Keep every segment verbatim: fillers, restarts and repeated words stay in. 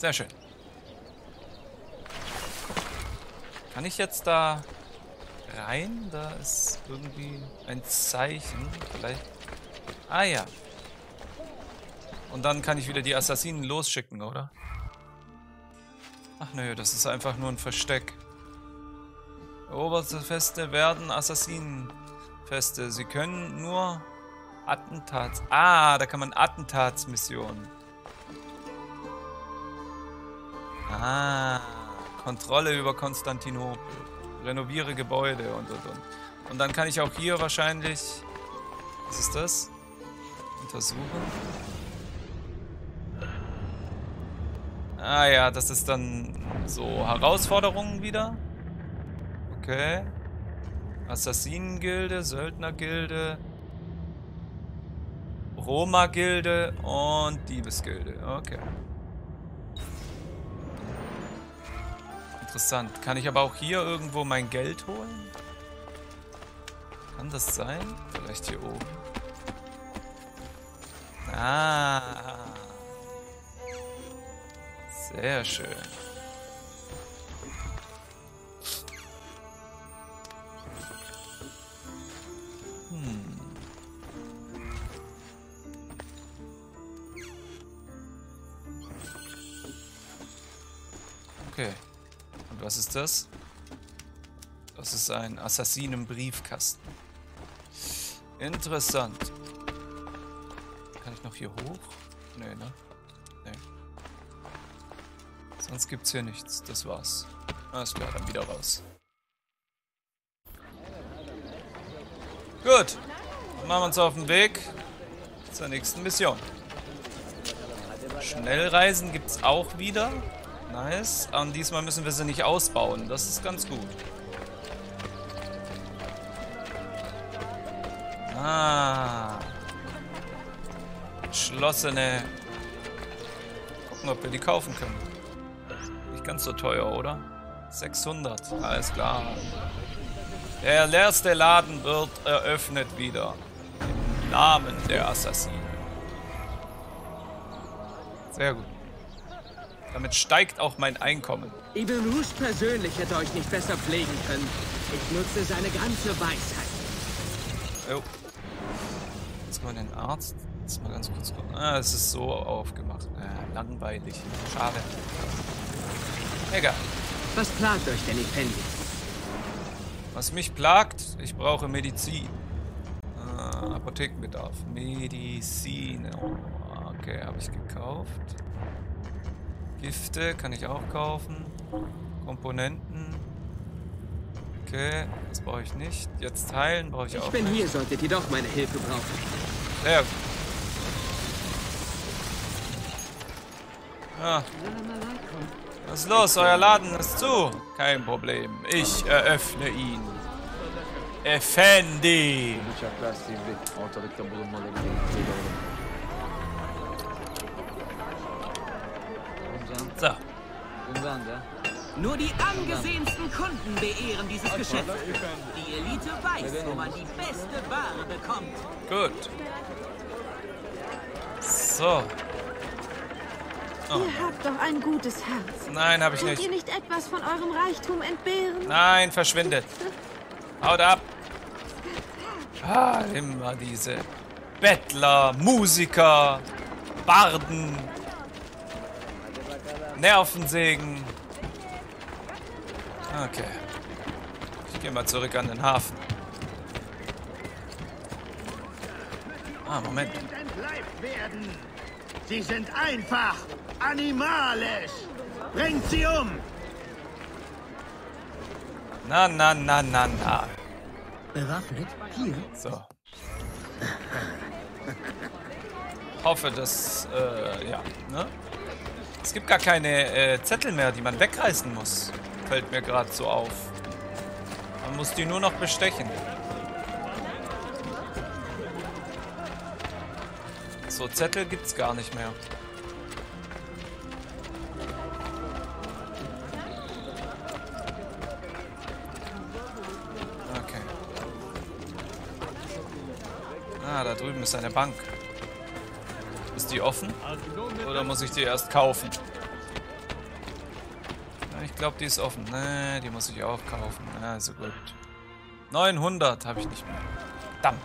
Sehr schön. Kann ich jetzt da rein? Da ist irgendwie ein Zeichen. Vielleicht. Ah ja. Und dann kann ich wieder die Assassinen losschicken, oder? Ach nö, das ist einfach nur ein Versteck. Eroberste Feste werden Assassinenfeste. Sie können nur Attentats... Ah, da kann man Attentatsmissionen. Ah, Kontrolle über Konstantinopel. Renoviere Gebäude und und und. Und dann kann ich auch hier wahrscheinlich... Was ist das? Untersuchen. Ah ja, das ist dann so Herausforderungen wieder. Okay. Assassinengilde, Söldnergilde, Roma-Gilde und Diebesgilde. Okay. Interessant. Kann ich aber auch hier irgendwo mein Geld holen? Kann das sein? Vielleicht hier oben. Ah. Sehr schön. Hm. Okay. Und was ist das? Das ist ein Assassinen-Briefkasten. Interessant. Kann ich noch hier hoch? Nee, ne? Sonst gibt's hier nichts. Das war's. Alles klar, dann wieder raus. Gut. Dann machen wir uns auf den Weg zur nächsten Mission. Schnellreisen gibt's auch wieder. Nice. Und diesmal müssen wir sie nicht ausbauen. Das ist ganz gut. Ah. Geschlossene. Gucken, ob wir die kaufen können. Ganz so teuer, oder? sechshundert. Alles klar. Der letzte Laden wird eröffnet wieder. Im Namen der Assassinen. Sehr gut. Damit steigt auch mein Einkommen. Ibn Rush persönlich hätte euch nicht besser pflegen können. Ich nutze seine ganze Weisheit. Jo. Jetzt mal den Arzt. Jetzt mal ganz kurz gucken. Ah, es ist so aufgemacht. Äh, langweilig. Schade. Egal. Was plagt euch denn, Ependis? Was mich plagt? Ich brauche Medizin. Äh, Apothekenbedarf. Medizin. Oh, okay, habe ich gekauft. Gifte kann ich auch kaufen. Komponenten. Okay, das brauche ich nicht. Jetzt heilen brauche ich, ich auch nicht. Ich bin hier, solltet ihr doch meine Hilfe brauchen. Ja. Ah. Was ist los? Euer Laden ist zu. Kein Problem. Ich eröffne ihn. Effendi. So. Nur die angesehensten Kunden beehren dieses Geschäft. Die Elite weiß, wo man die beste Ware bekommt. Gut. So. Oh. Ihr habt doch ein gutes Herz. Nein, habe ich nicht. Könnt ihr nicht etwas von eurem Reichtum entbehren? Nein, verschwindet. Haut ab. Ah, immer diese Bettler, Musiker, Barden, Nervensägen. Okay. Ich gehe mal zurück an den Hafen. Ah, Moment. Sie sind einfach animalisch. Bringt sie um. Na, na, na, na, na. Bewaffnet? Hier? So. Hoffe, dass, äh, ja, ne? Es gibt gar keine äh, Zettel mehr, die man wegreißen muss. Fällt mir gerade so auf. Man muss die nur noch bestechen. So, Zettel gibt's gar nicht mehr. Okay. Ah, da drüben ist eine Bank. Ist die offen? Oder muss ich die erst kaufen? Ich glaube, die ist offen. Ne, die muss ich auch kaufen. Also gut. neunhundert habe ich nicht mehr. Verdammt.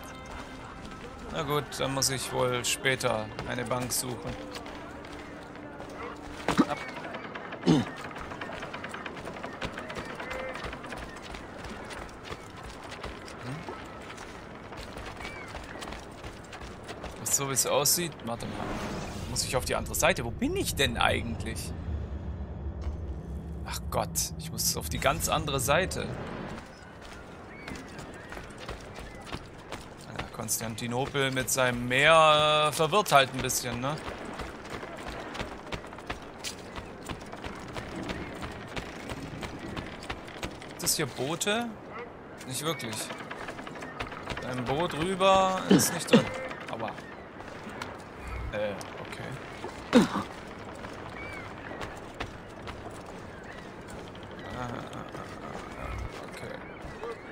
Na gut, dann muss ich wohl später eine Bank suchen. Ab. So wie es aussieht. Warte mal. Muss ich auf die andere Seite? Wo bin ich denn eigentlich? Ach Gott. Ich muss auf die ganz andere Seite. Ja, Konstantinopel mit seinem Meer äh, verwirrt halt ein bisschen, ne? Ist das hier Boote? Nicht wirklich. Ein Boot rüber ist nicht drin. Aber... Äh, okay. Ah, okay.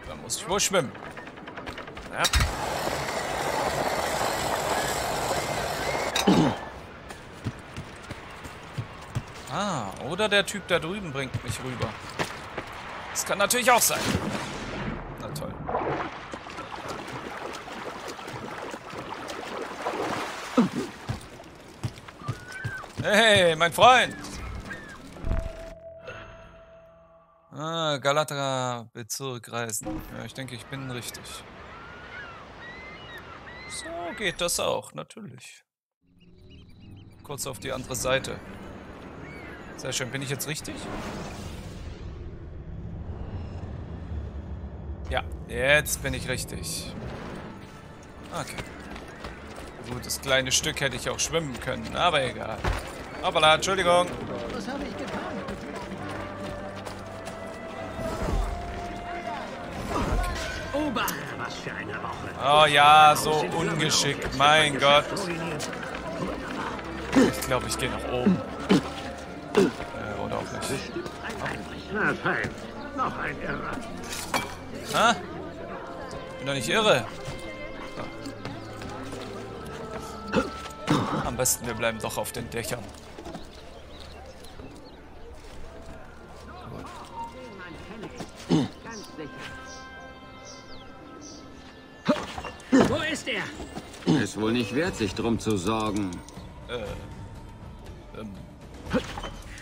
Da muss ich wohl schwimmen. Ja. Ah, oder der Typ da drüben bringt mich rüber. Das kann natürlich auch sein. Na toll. Hey, mein Freund! Ah, Galatra, Bezirk reisen. Ja, ich denke, ich bin richtig. So geht das auch, natürlich. Kurz auf die andere Seite. Sehr schön, bin ich jetzt richtig? Ja, jetzt bin ich richtig. Okay. Gut, das kleine Stück hätte ich auch schwimmen können, aber egal. Hoppala, Entschuldigung. Was habe ich getan? Okay. Obacht, was für eine Woche. Oh ja, so ungeschickt, mein Gott. Ich glaube, ich gehe nach oben. Äh, oder auch nicht. Na fein, noch ein Irrer. Ha? Bin doch nicht irre. Am besten, wir bleiben doch auf den Dächern. Wo ist er? Ist wohl nicht wert, sich drum zu sorgen. Äh. Ähm.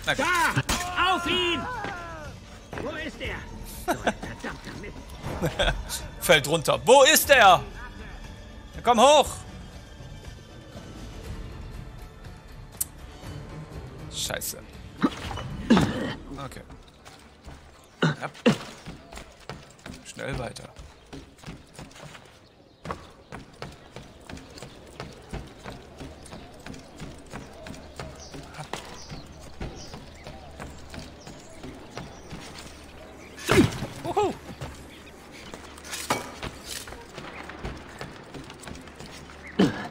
Na gut. Da! Auf ihn! Wo ist er? Verdammt, fällt runter. Wo ist er? Komm hoch! Scheiße. Okay. Ja. Schnell weiter. Wuhu.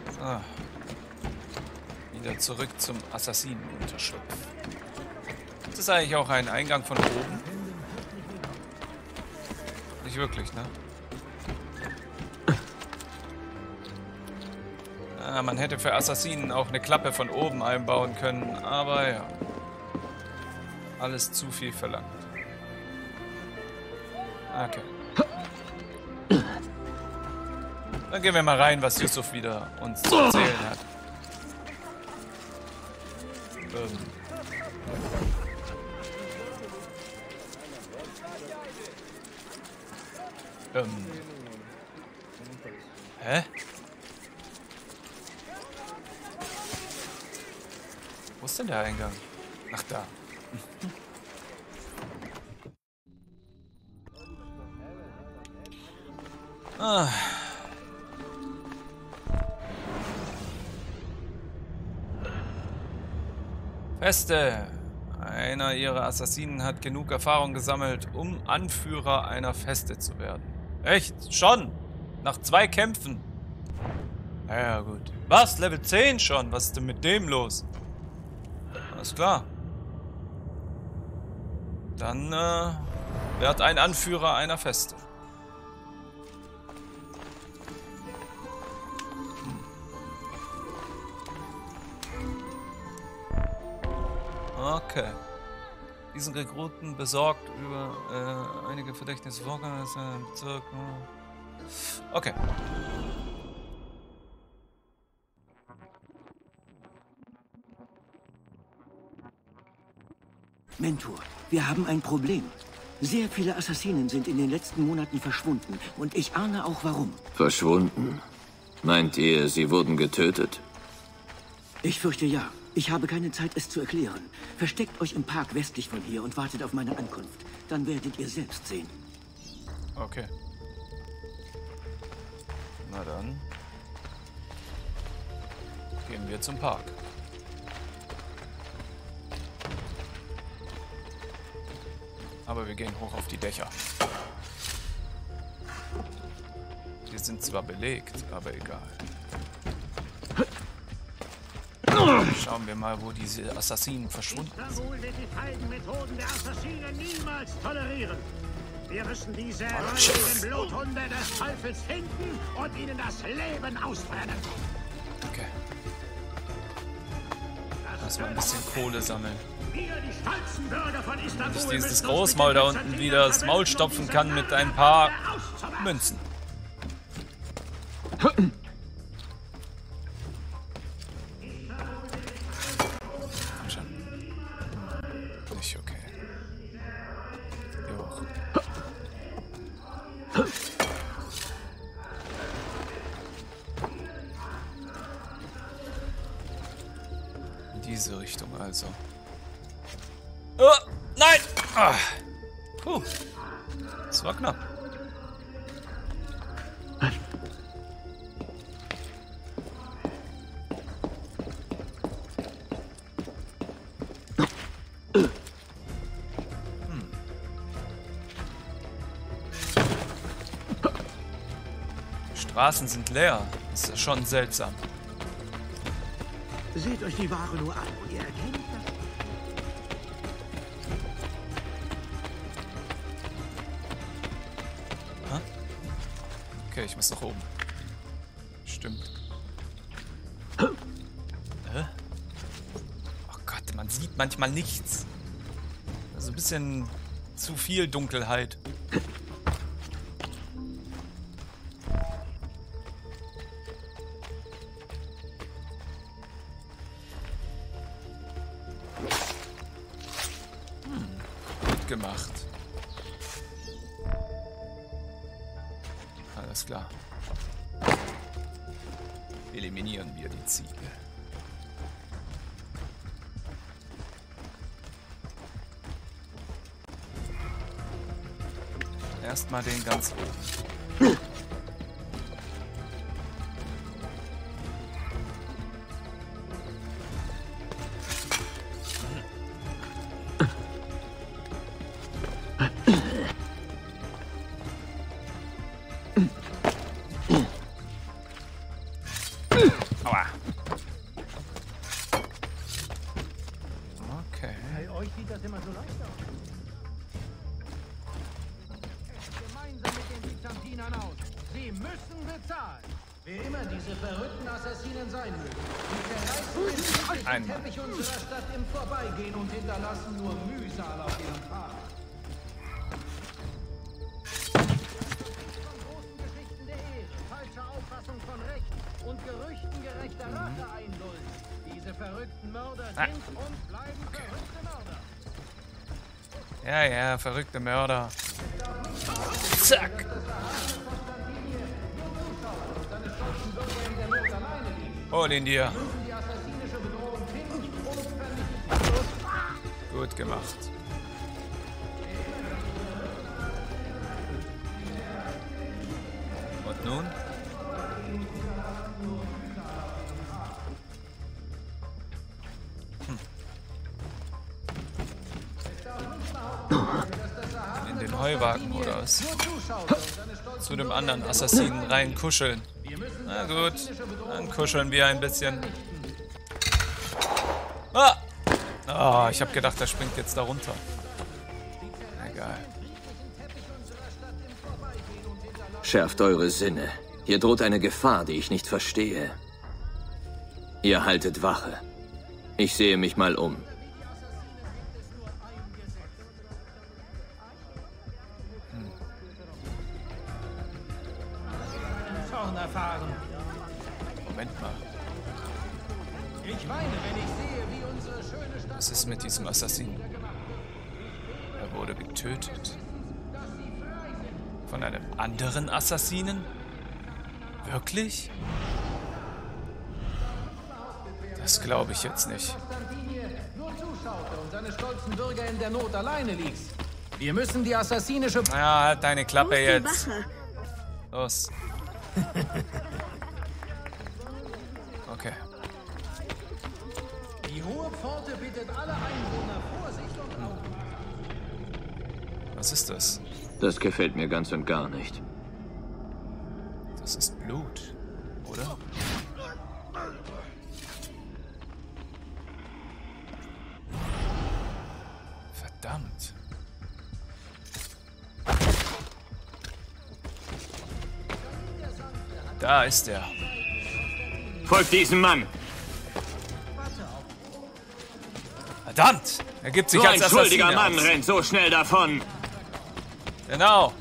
So. Wieder zurück zum Assassinenunterschlupf. Ist das eigentlich auch ein Eingang von oben? Nicht wirklich, ne? Ah, man hätte für Assassinen auch eine Klappe von oben einbauen können, aber ja. Alles zu viel verlangt. Okay. Dann gehen wir mal rein, was Yusuf wieder uns zu erzählen hat. Ähm. Hä? Wo ist denn der Eingang? Ach, da. Ah. Feste! Einer ihrer Assassinen hat genug Erfahrung gesammelt, um Anführer einer Feste zu werden. Echt? Schon? Nach zwei Kämpfen? Naja, gut. Was? Level zehn schon? Was ist denn mit dem los? Alles klar. Dann, äh, wird ein Anführer einer Feste. Okay. Diesen Rekruten besorgt über äh, einige verdächtige Vorgänge im Bezirk. Okay. Mentor, wir haben ein Problem. Sehr viele Assassinen sind in den letzten Monaten verschwunden und ich ahne auch warum. Verschwunden? Meint ihr, sie wurden getötet? Ich fürchte ja. Ich habe keine Zeit, es zu erklären. Versteckt euch im Park westlich von hier und wartet auf meine Ankunft. Dann werdet ihr selbst sehen. Okay. Na dann. Gehen wir zum Park. Aber wir gehen hoch auf die Dächer. Die sind zwar belegt, aber egal. Schauen wir mal, wo diese Assassinen verschwunden sind. Istanbul wird die feigen Methoden der Assassinen niemals tolerieren. Wir müssen diese räudigen Bluthunde des Teufels finden und ihnen das Leben ausbrennen. Okay. Lass mal ein bisschen Kohle sammeln. Dass ich dieses Großmaul da unten wieder das Maul stopfen kann mit ein paar Münzen. Nicht okay. Jo. In diese Richtung also. Oh, nein! Ah. Puh. Das war knapp. Hm. Die Straßen sind leer. Das ist schon seltsam. Seht euch die Ware nur an und ihr erkennt das. Okay, ich muss nach oben. Stimmt. Äh? Oh Gott, man sieht manchmal nichts. Also ein bisschen zu viel Dunkelheit. Hm, gut gemacht. Alles klar. Eliminieren wir die Ziege. Erstmal den ganz oben. Ja, ja, verrückte Mörder. Zack! Hol ihn dir. Gut gemacht. Und nun? Heuwagen oder was? Zu dem anderen Assassinen rein kuscheln. Na gut, dann kuscheln wir ein bisschen. Ah! Oh, ich habe gedacht, er springt jetzt da runter. Egal. Schärft eure Sinne. Hier droht eine Gefahr, die ich nicht verstehe. Ihr haltet Wache. Ich sehe mich mal um. Was ist mit diesem Assassinen? Er wurde getötet. Von einem anderen Assassinen? Wirklich? Das glaube ich jetzt nicht. Wir müssen die assassinische... Ja, halt deine Klappe jetzt. Los. Okay. Die hohe Pforte bittet alle Einwohner Vorsicht und Augen. Was ist das? Das gefällt mir ganz und gar nicht. Das ist Blut, oder? Verdammt. Da ist er. Folgt diesem Mann. Verdammt! Er gibt sich als Assassiner aus. So ein schuldiger Mann rennt so schnell davon. Genau.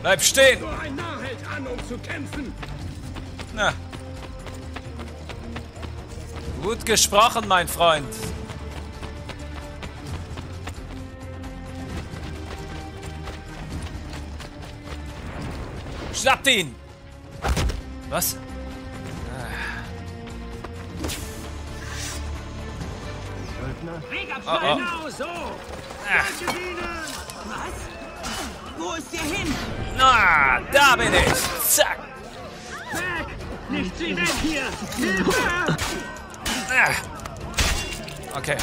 Bleib stehen. So ein Narr hält an, um zu kämpfen. Na. Gut gesprochen, mein Freund. Schnappt ihn! Was? Oh, oh. Genau so. Ah. Was? Wo ist der hin? Na, ah, da bin ich. Zack. Weg. Nicht sie weg hier. Hilfe. Ah. Okay.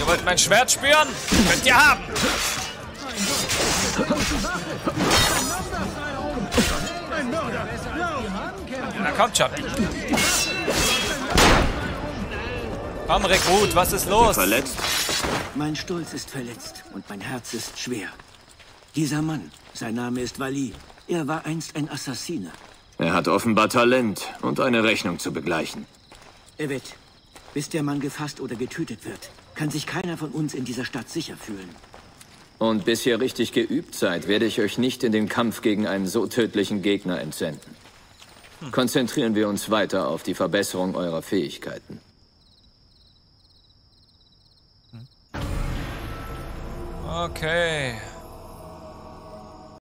Ihr wollt mein Schwert spüren? Könnt ihr haben. Na kommt schon. Komm, Rekrut, was ist los? Verletzt? Mein Stolz ist verletzt und mein Herz ist schwer. Dieser Mann, sein Name ist Wali. Er war einst ein Assassiner. Er hat offenbar Talent und eine Rechnung zu begleichen. Evet, bis der Mann gefasst oder getötet wird, kann sich keiner von uns in dieser Stadt sicher fühlen. Und bis ihr richtig geübt seid, werde ich euch nicht in den Kampf gegen einen so tödlichen Gegner entsenden. Hm. Konzentrieren wir uns weiter auf die Verbesserung eurer Fähigkeiten. Okay.